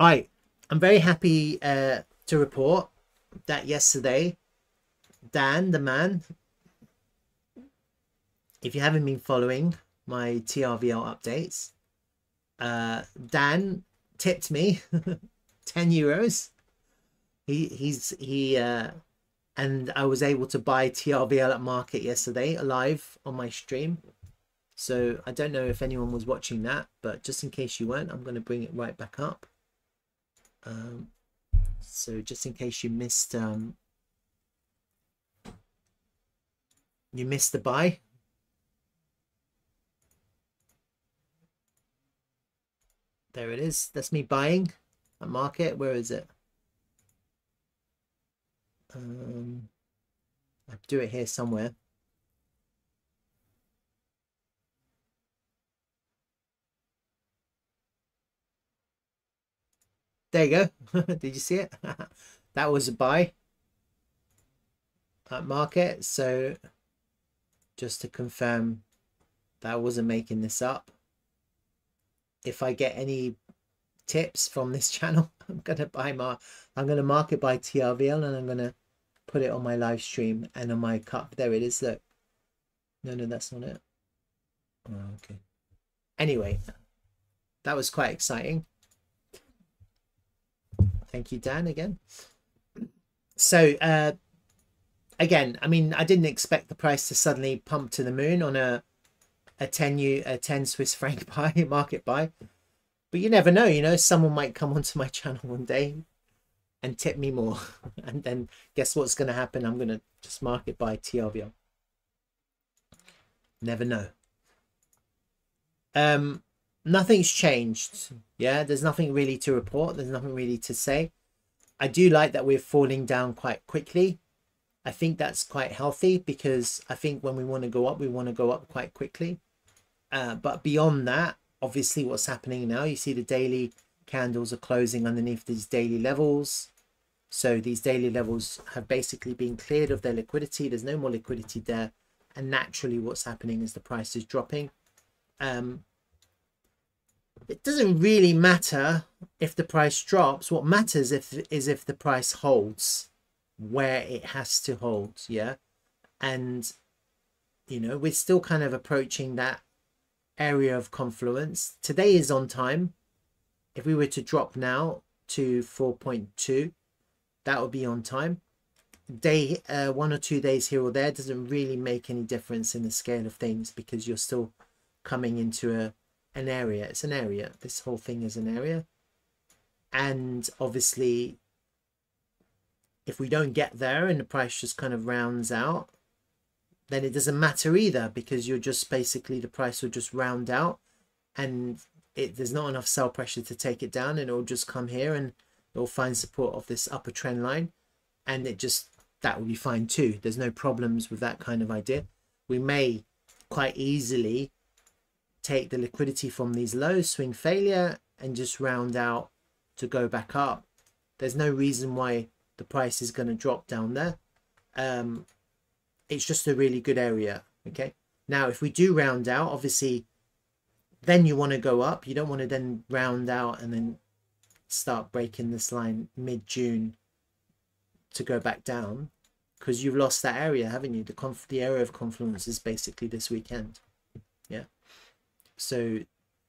All right, I'm very happy to report that yesterday, Dan, the man, if you haven't been following my TRVL updates, Dan tipped me €10. And I was able to buy TRVL at market yesterday live on my stream. So I don't know if anyone was watching that, but just in case you weren't, I'm going to bring it right back up. So just in case you missed the buy. There it is. That's me buying at market. Where is it? I'll do it here somewhere. There you go. Did you see it? That was a buy at market. So just to confirm that I wasn't making this up, if I get any tips from this channel, I'm gonna market by TRVL, and I'm gonna put it on my live stream and on my cup. There it is. Look. No, that's not it. Oh, okay. Anyway, that was quite exciting. Thank you, Dan, again. So again, I mean, I didn't expect the price to suddenly pump to the moon on a 10 Swiss franc buy, market buy, but you never know, you know, someone might come onto my channel one day and tip me more, and then guess what's going to happen? I'm going to just market buy TRVL. Never know. Nothing's changed. Yeah, there's nothing really to report. There's nothing really to say. I do like that we're falling down quite quickly. I think that's quite healthy, because I think when we want to go up, we want to go up quite quickly. But beyond that, obviously what's happening now, you see the daily candles are closing underneath these daily levels. So these daily levels have basically been cleared of their liquidity. There's no more liquidity there. And naturally what's happening is the price is dropping. It doesn't really matter if the price drops. What matters is if the price holds where it has to hold. Yeah, and you know, we're still kind of approaching that area of confluence. Today is on time. If we were to drop now to 4.2, that would be on time. Day 1 or 2 days here or there doesn't really make any difference in the scale of things, because you're still coming into an area. It's an area. This whole thing is an area. And obviously if we don't get there and the price just kind of rounds out, then it doesn't matter either, because you're just basically, the price will just round out, and there's not enough sell pressure to take it down, and it'll just come here and it'll find support of this upper trend line, and that will be fine too. There's no problems with that kind of idea. We may quite easily take the liquidity from these lows, swing failure, and just round out to go back up. There's no reason why the price is going to drop down there. It's just a really good area. Okay, now if we do round out, obviously then you want to go up. You don't want to then round out and then start breaking this line mid-June to go back down, because you've lost that area, haven't you? The area of confluence is basically this weekend. Yeah, so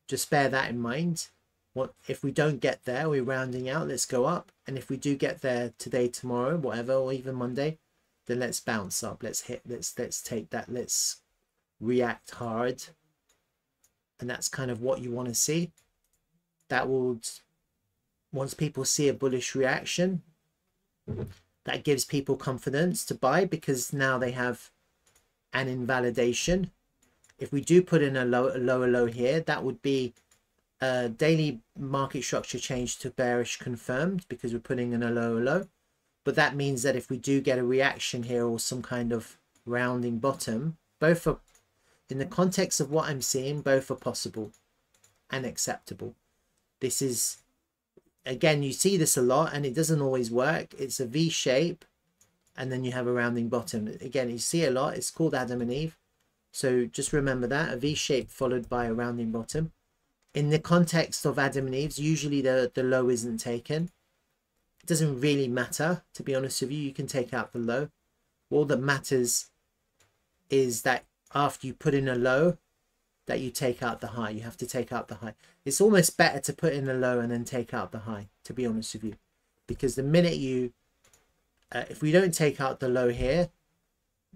just bear that in mind. What if we don't get there? We're rounding out, let's go up. And if we do get there today, tomorrow, whatever, or even Monday, then let's bounce up, let's take that, let's react hard. And that's kind of what you want to see. That will, once people see a bullish reaction, that gives people confidence to buy, because now they have an invalidation. If we do put in a lower low here, that would be a daily market structure change to bearish confirmed, because we're putting in a lower low. But that means that if we do get a reaction here or some kind of rounding bottom, both are, in the context of what I'm seeing, both are possible and acceptable. This is, again, you see this a lot, and it doesn't always work. It's a V shape, and then you have a rounding bottom. Again, you see a lot. It's called Adam and Eve. So just remember that, a V shape followed by a rounding bottom. in the context of Adam and Eve's, usually the low isn't taken. It doesn't really matter, to be honest with you. You can take out the low. All that matters is that after you put in a low, that you take out the high. You have to take out the high. It's almost better to put in a low and then take out the high, to be honest with you, because the minute you if we don't take out the low here,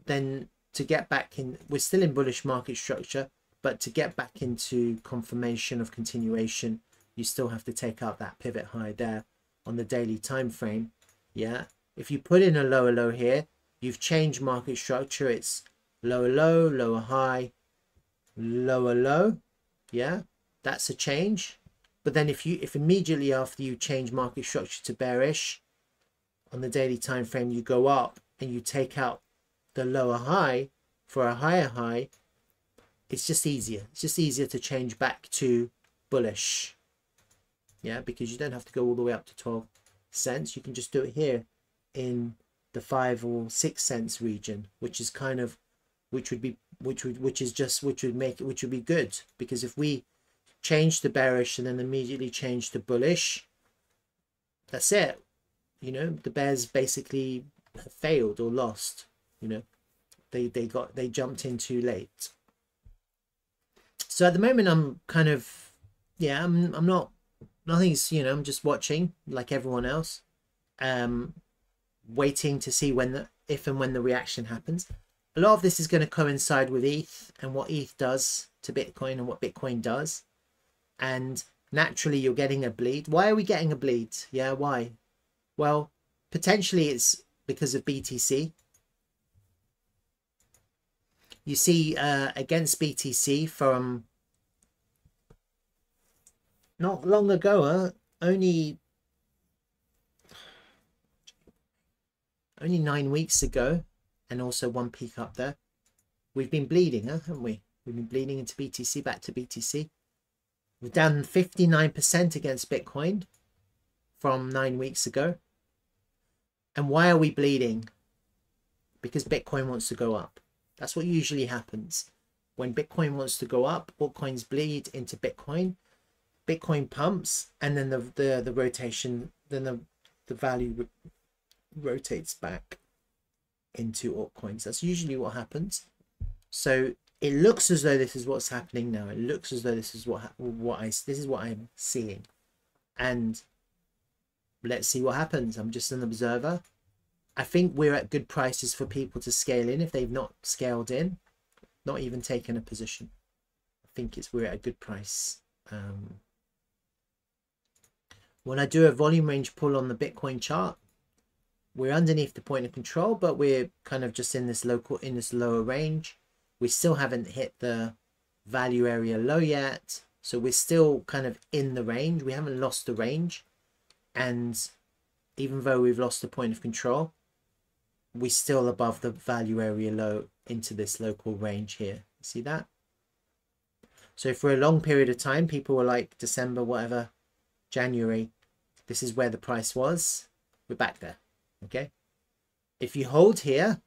then to get back in, we're still in bullish market structure, but to get back into confirmation of continuation, you still have to take out that pivot high there on the daily time frame. Yeah, if you put in a lower low here, you've changed market structure. It's lower low, lower high, lower low. Yeah, that's a change. But then if immediately after you change market structure to bearish on the daily time frame, you go up and you take out the lower high for a higher high, it's just easier. It's just easier to change back to bullish. Yeah, because you don't have to go all the way up to 12 cents. You can just do it here in the 5 or 6 cents region, which is kind of which would be good, because if we change to bearish and then immediately change to bullish, that's it. You know, the bears basically failed or lost. You know, they jumped in too late. So at the moment I'm kind of, yeah, I'm not, nothing's, you know, I'm just watching like everyone else, waiting to see when the, if and when the reaction happens. A lot of this is going to coincide with ETH and what ETH does to Bitcoin and what Bitcoin does, and naturally you're getting a bleed. Why are we getting a bleed? Yeah, why? Well, potentially it's because of BTC. You see, against BTC from not long ago, only 9 weeks ago, and also one peak up there, we've been bleeding, haven't we? We've been bleeding into BTC, back to BTC. We're down 59% against Bitcoin from 9 weeks ago. And why are we bleeding? Because Bitcoin wants to go up. That's what usually happens. When Bitcoin wants to go up, altcoins bleed into Bitcoin. Bitcoin pumps, and then the rotation, then the value rotates back into altcoins. That's usually what happens. So it looks as though this is what's happening now. It looks as though this is what I'm seeing, and let's see what happens. I'm just an observer. I think we're at good prices for people to scale in if they've not scaled in, not even taken a position. I think we're at a good price. When I do a volume range pull on the Bitcoin chart, we're underneath the point of control, but we're kind of just in this lower range. We still haven't hit the value area low yet, so we're still kind of in the range. We haven't lost the range, and even though we've lost the point of control, we're still above the value area low into this local range here. See that? So for a long period of time, people were like December, whatever, January, this is where the price was. We're back there. Okay, if you hold here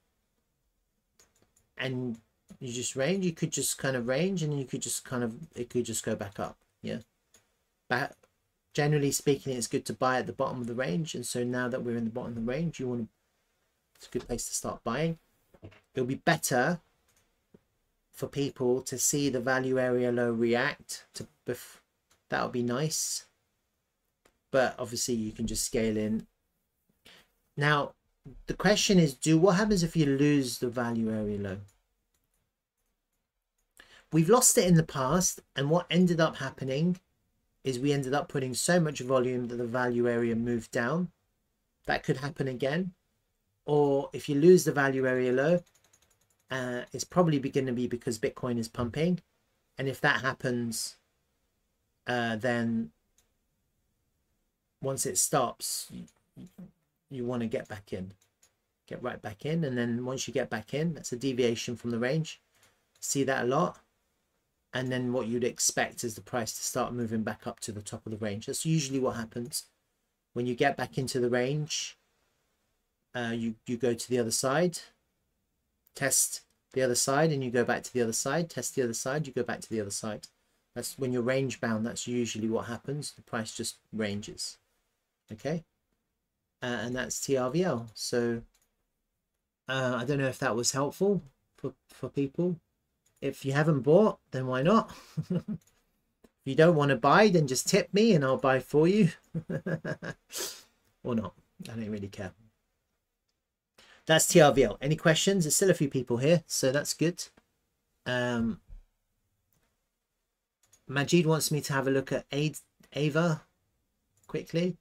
and you just range, you could just kind of range, and you could just kind of, it could just go back up. Yeah, but generally speaking, it's good to buy at the bottom of the range. And so now that we're in the bottom of the range, you want to, it's a good place to start buying. It'll be better for people to see the value area low react to, that'll be nice. But obviously you can just scale in. Now, the question is, what happens if you lose the value area low? We've lost it in the past, and what ended up happening is we ended up putting so much volume that the value area moved down. That could happen again. Or if you lose the value area low, it's probably going to be because Bitcoin is pumping. And if that happens, then once it stops, you want to get back in, get right back in. And then once you get back in, that's a deviation from the range. See that a lot. And then what you'd expect is the price to start moving back up to the top of the range. That's usually what happens when you get back into the range. You go to the other side, test the other side, and you go back to the other side, test the other side, you go back to the other side. That's when you're range bound, that's usually what happens. The price just ranges. Okay. And that's TRVL. So I don't know if that was helpful for people. If you haven't bought, then why not? If you don't want to buy, then just tip me and I'll buy for you. Or not. I don't really care. That's TRVL. Any questions? There's still a few people here, so that's good. Majid wants me to have a look at AVA quickly.